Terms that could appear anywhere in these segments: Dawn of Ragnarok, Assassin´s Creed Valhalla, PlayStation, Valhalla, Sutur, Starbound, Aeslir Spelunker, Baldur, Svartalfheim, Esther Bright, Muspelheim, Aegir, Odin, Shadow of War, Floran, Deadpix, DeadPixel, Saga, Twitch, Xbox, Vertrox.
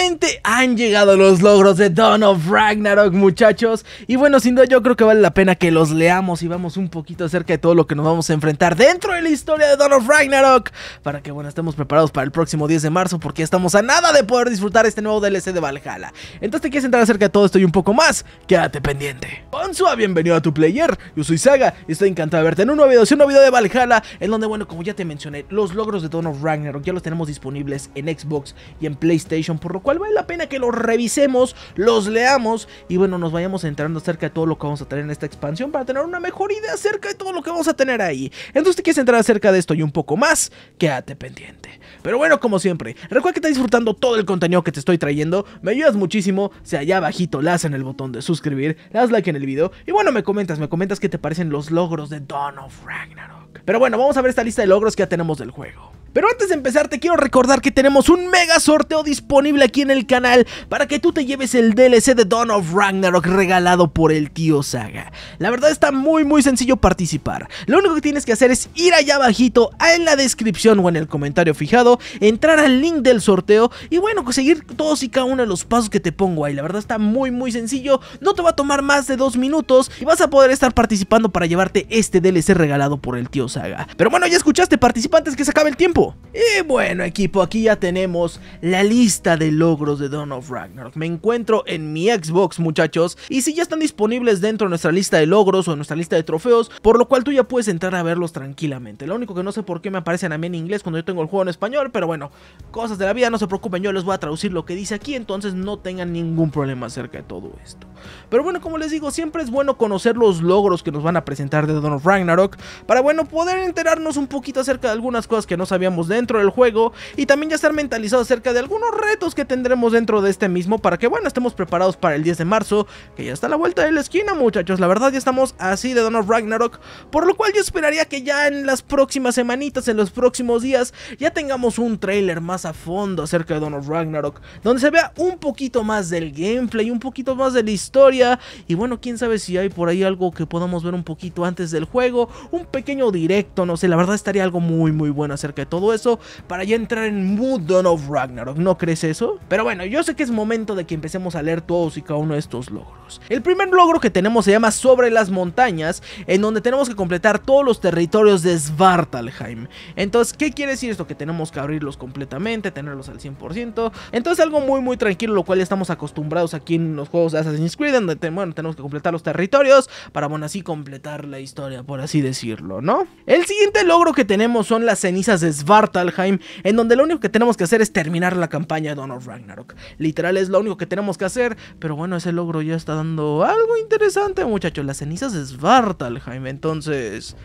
Finalmente han llegado los logros de Dawn of Ragnarok, muchachos. Y bueno, sin duda yo creo que vale la pena que los leamos y vamos un poquito acerca de todo lo que nos vamos a enfrentar dentro de la historia de Dawn of Ragnarok, para que bueno, estemos preparados para el próximo 10 de marzo, porque estamos a nada de poder disfrutar este nuevo DLC de Valhalla. Entonces, te quieres entrar acerca de todo esto y un poco más, quédate pendiente. Konsuwa, bienvenido a tu player. Yo soy Saga y estoy encantado de verte en un nuevo video, es un nuevo video de Valhalla, en donde bueno, como ya te mencioné, los logros de Dawn of Ragnarok ya los tenemos disponibles en Xbox y en PlayStation, por lo cual vale la pena que los revisemos, los leamos y bueno, nos vayamos enterando acerca de todo lo que vamos a tener en esta expansión para tener una mejor idea acerca de todo lo que vamos a tener ahí. Entonces, te quieres entrar acerca de esto y un poco más, quédate pendiente. Pero bueno, como siempre, recuerda que estás disfrutando todo el contenido que te estoy trayendo, me ayudas muchísimo, si allá abajito le das en el botón de suscribir, le das like en el video y bueno, me comentas qué te parecen los logros de Dawn of Ragnarok. Pero bueno, vamos a ver esta lista de logros que ya tenemos del juego. Pero antes de empezar, te quiero recordar que tenemos un mega sorteo disponible aquí en el canal para que tú te lleves el DLC de Dawn of Ragnarok regalado por el tío Saga. La verdad está muy sencillo participar. Lo único que tienes que hacer es ir allá abajito, en la descripción o en el comentario fijado, entrar al link del sorteo y bueno, seguir todos y cada uno de los pasos que te pongo ahí. La verdad está muy sencillo, no te va a tomar más de 2 minutos y vas a poder estar participando para llevarte este DLC regalado por el tío Saga. Pero bueno, ya escuchaste, participantes, que se acabe el tiempo. Y bueno, equipo, aquí ya tenemos la lista de logros de Dawn of Ragnarok. Me encuentro en mi Xbox, muchachos, y si ya están disponibles dentro de nuestra lista de logros o en nuestra lista de trofeos, por lo cual tú ya puedes entrar a verlos tranquilamente. Lo único que no sé por qué me aparecen a mí en inglés cuando yo tengo el juego en español, pero bueno, cosas de la vida, no se preocupen, yo les voy a traducir lo que dice aquí, entonces no tengan ningún problema acerca de todo esto. Pero bueno, como les digo, siempre es bueno conocer los logros que nos van a presentar de Dawn of Ragnarok, para bueno, poder enterarnos un poquito acerca de algunas cosas que no sabíamos dentro del juego y también ya estar mentalizado acerca de algunos retos que tendremos dentro de este mismo para que bueno, estemos preparados para el 10 de marzo, que ya está a la vuelta de la esquina, muchachos. La verdad ya estamos así de Dawn of Ragnarok, por lo cual yo esperaría que ya en las próximas semanitas, en los próximos días, ya tengamos un trailer más a fondo acerca de Dawn of Ragnarok, donde se vea un poquito más del gameplay, un poquito más de la historia y bueno, quién sabe si hay por ahí algo que podamos ver un poquito antes del juego, un pequeño directo, no sé, la verdad estaría algo muy bueno acerca de todo eso para ya entrar en mood Dawn of Ragnarok, ¿no crees eso? Pero bueno, yo sé que es momento de que empecemos a leer todos y cada uno de estos logros. El primer logro que tenemos se llama Sobre las montañas, en donde tenemos que completar todos los territorios de Svartalfheim. Entonces, ¿qué quiere decir esto? Que tenemos que abrirlos completamente, tenerlos al 100%. Entonces, algo muy tranquilo, lo cual ya estamos acostumbrados aquí en los juegos de Assassin's Creed, donde bueno, tenemos que completar los territorios para bueno, así completar la historia, por así decirlo, ¿no? El siguiente logro que tenemos son las cenizas de Svartalfheim, en donde lo único que tenemos que hacer es terminar la campaña de Dawn of Ragnarok. Literal es lo único que tenemos que hacer, pero bueno, ese logro ya está dando algo interesante, muchachos. Las cenizas de Svartalfheim, entonces...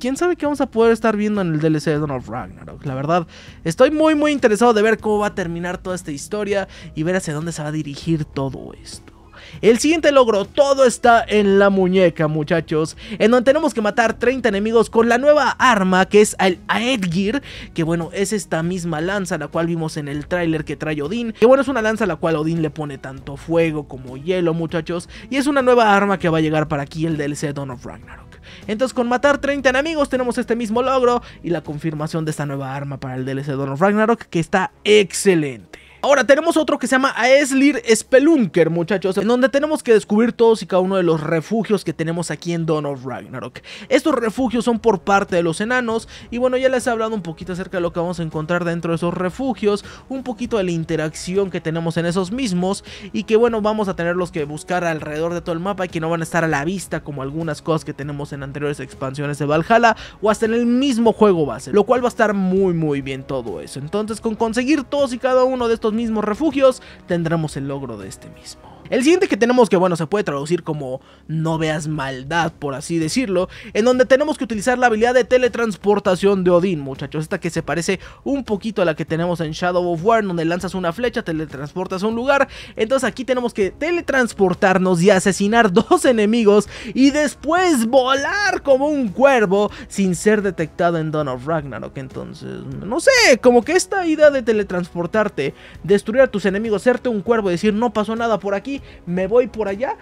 ¿quién sabe qué vamos a poder estar viendo en el DLC de Dawn of Ragnarok? La verdad, estoy muy interesado de ver cómo va a terminar toda esta historia y ver hacia dónde se va a dirigir todo esto. El siguiente logro, todo está en la muñeca, muchachos, en donde tenemos que matar 30 enemigos con la nueva arma, que es el Aegir, que bueno, es esta misma lanza la cual vimos en el tráiler que trae Odin, que bueno, es una lanza a la cual Odin le pone tanto fuego como hielo, muchachos, y es una nueva arma que va a llegar para aquí el DLC de Dawn of Ragnarok. Entonces, con matar 30 enemigos tenemos este mismo logro y la confirmación de esta nueva arma para el DLC de Dawn of Ragnarok, que está excelente. Ahora tenemos otro que se llama Aeslir Spelunker, muchachos, en donde tenemos que descubrir todos y cada uno de los refugios que tenemos aquí en Dawn of Ragnarok. Estos refugios son por parte de los enanos y bueno, ya les he hablado un poquito acerca de lo que vamos a encontrar dentro de esos refugios, un poquito de la interacción que tenemos en esos mismos y que bueno, vamos a tenerlos que buscar alrededor de todo el mapa y que no van a estar a la vista como algunas cosas que tenemos en anteriores expansiones de Valhalla o hasta en el mismo juego base, lo cual va a estar muy bien todo eso. Entonces, con conseguir todos y cada uno de estos mismos refugios tendremos el logro de este mismo. El siguiente que tenemos, que bueno, se puede traducir como no veas maldad, por así decirlo, en donde tenemos que utilizar la habilidad de teletransportación de Odín, muchachos. Esta que se parece un poquito a la que tenemos en Shadow of War, donde lanzas una flecha, teletransportas a un lugar. Entonces aquí tenemos que teletransportarnos y asesinar 2 enemigos y después volar como un cuervo sin ser detectado en Dawn of Ragnarok. Entonces, no sé, como que esta idea de teletransportarte, destruir a tus enemigos, serte un cuervo y decir no pasó nada por aquí, me voy por allá,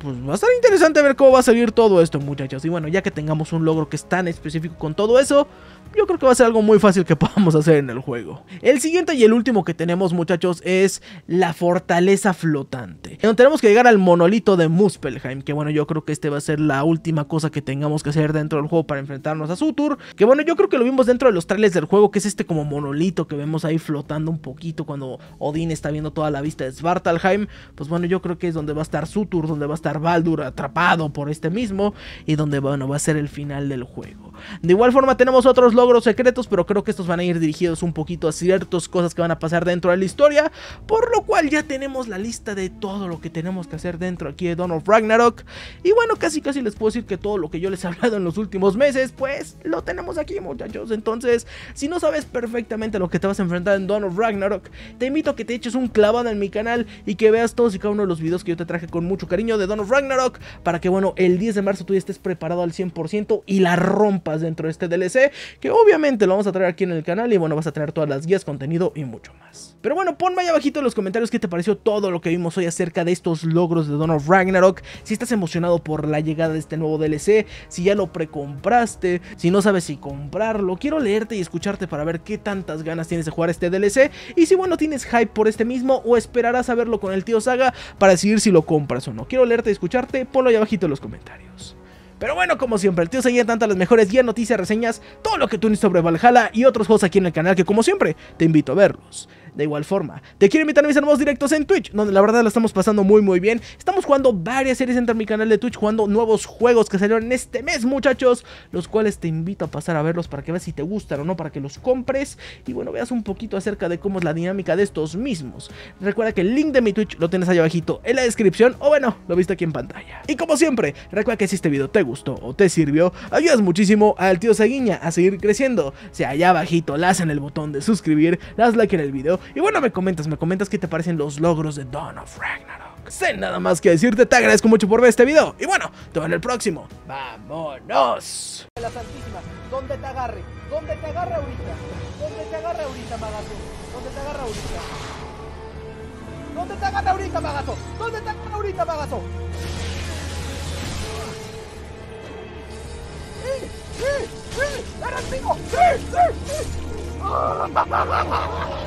Pues va a estar interesante ver cómo va a salir todo esto, muchachos. Y bueno, ya que tengamos un logro que es tan específico con todo eso, yo creo que va a ser algo muy fácil que podamos hacer en el juego. El siguiente y el último que tenemos, muchachos, es la fortaleza flotante, donde tenemos que llegar al monolito de Muspelheim. Que bueno, yo creo que este va a ser la última cosa que tengamos que hacer dentro del juego para enfrentarnos a Sutur. Que bueno, yo creo que lo vimos dentro de los trailers del juego, que es este como monolito que vemos ahí flotando un poquito cuando Odin está viendo toda la vista de Svartalfheim. Pues bueno, yo creo que es donde va a estar Sutur, donde va a estar Baldur atrapado por este mismo, y donde, bueno, va a ser el final del juego. De igual forma tenemos otros logros secretos, pero creo que estos van a ir dirigidos un poquito a ciertas cosas que van a pasar dentro de la historia, por lo cual ya tenemos la lista de todo lo que tenemos que hacer dentro aquí de Dawn of Ragnarok. Y bueno, casi casi les puedo decir que todo lo que yo les he hablado en los últimos meses, pues lo tenemos aquí, muchachos. Entonces, si no sabes perfectamente lo que te vas a enfrentar en Dawn of Ragnarok, te invito a que te eches un clavado en mi canal y que veas todos y cada uno de los videos que yo te traje con mucho cariño de Dawn of Ragnarok, para que bueno, el 10 de marzo tú ya estés preparado al 100% y la rompas dentro de este DLC, que obviamente lo vamos a traer aquí en el canal. Y bueno, vas a tener todas las guías, contenido y mucho más. Pero bueno, ponme ahí abajito en los comentarios qué te pareció todo lo que vimos hoy acerca de estos logros de Dawn of Ragnarok. Si estás emocionado por la llegada de este nuevo DLC, si ya lo precompraste, si no sabes si comprarlo, quiero leerte y escucharte para ver qué tantas ganas tienes de jugar este DLC, y si bueno, tienes hype por este mismo o esperarás a verlo con el tío Saga para decidir si lo compras o no. Quiero leerte y escucharte, ponlo ahí abajito en los comentarios. Pero bueno, como siempre, el tío Saga tanto las mejores guías, noticias, reseñas, todo lo que tú necesitas sobre Valhalla y otros juegos aquí en el canal, que como siempre, te invito a verlos. De igual forma, te quiero invitar a mis nuevos directos en Twitch, donde la verdad la estamos pasando muy muy bien. Estamos jugando varias series dentro de mi canal de Twitch, jugando nuevos juegos que salieron este mes, muchachos, los cuales te invito a pasar a verlos para que veas si te gustan o no, para que los compres y bueno, veas un poquito acerca de cómo es la dinámica de estos mismos. Recuerda que el link de mi Twitch lo tienes ahí abajito en la descripción, o bueno, lo viste aquí en pantalla. Y como siempre, recuerda que si este video te gustó o te sirvió, ayudas muchísimo al tío Saguiña a seguir creciendo. Si allá abajito le das en el botón de suscribir, das like en el video. Y bueno, me comentas qué te parecen los logros de Dawn of Ragnarok. Sin nada más que decirte, te agradezco mucho por ver este video. Y bueno, te veo en el próximo. ¡Vámonos! La Santísima, ¿dónde te agarre? ¿Dónde te agarre ahorita? ¿Dónde te agarre ahorita, Magato? ¿Dónde te agarra ahorita? ¿Dónde te agarra ahorita, Magato? ¿Dónde te agarra ahorita, Magato? ¡Sí! ¡Sí! ¡Sí! ¡Eres mío! ¡Sí! ¡Sí! ¡Sí!